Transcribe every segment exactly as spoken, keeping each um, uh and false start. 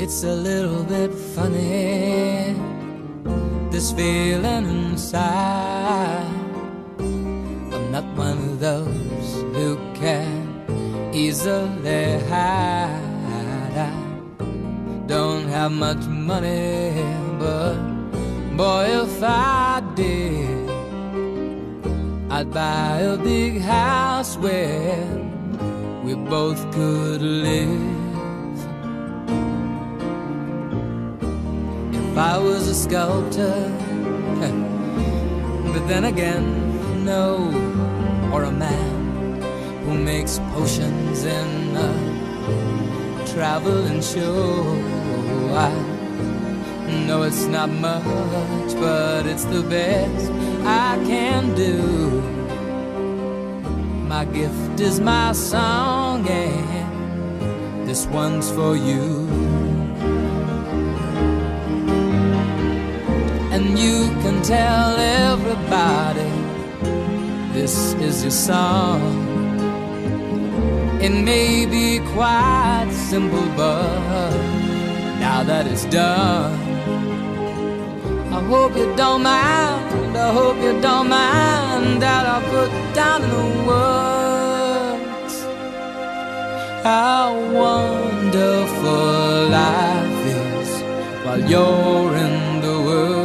It's a little bit funny, this feeling inside. I'm not one of those who can easily hide. I don't have much money, but boy, if I did, I'd buy a big house where we both could live. I was a sculptor, but then again, no, or a man who makes potions in a traveling show. I know it's not much, but it's the best I can do. My gift is my song, and this one's for you. And you can tell everybody this is your song. It may be quite simple, but now that it's done, I hope you don't mind, I hope you don't mind that I put down in the words how wonderful life is while you're in the world.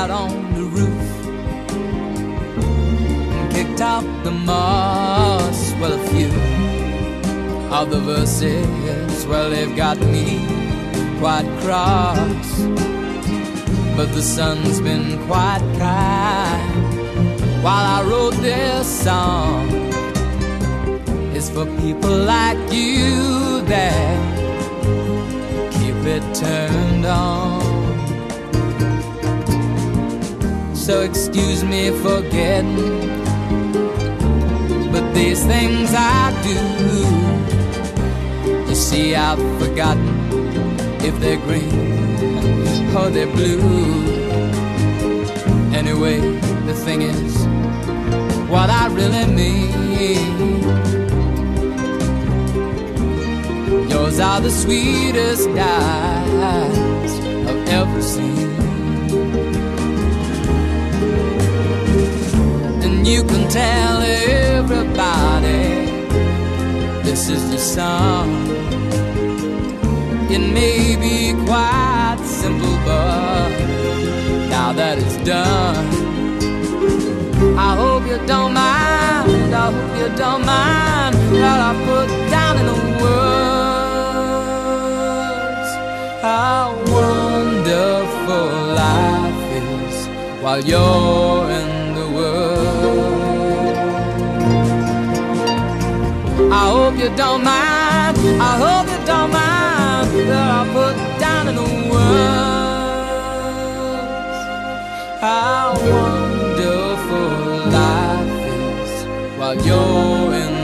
Out on the roof and kicked up the moss. Well, a few of the verses, well, they've got me quite cross, but the sun's been quite kind while I wrote this song. It's for people like you that keep it turned on. So excuse me for getting, but these things I do, you see I've forgotten if they're green or they're blue. Anyway, the thing is what I really mean. Yours are the sweetest eyes I've ever seen. You can tell everybody this is your song. It may be quite simple, but now that it's done, I hope you don't mind, I hope you don't mind that I put down in the words how wonderful life is while you're in. I hope you don't mind, I hope you don't mind that I put down in the words how wonderful life is while you're in.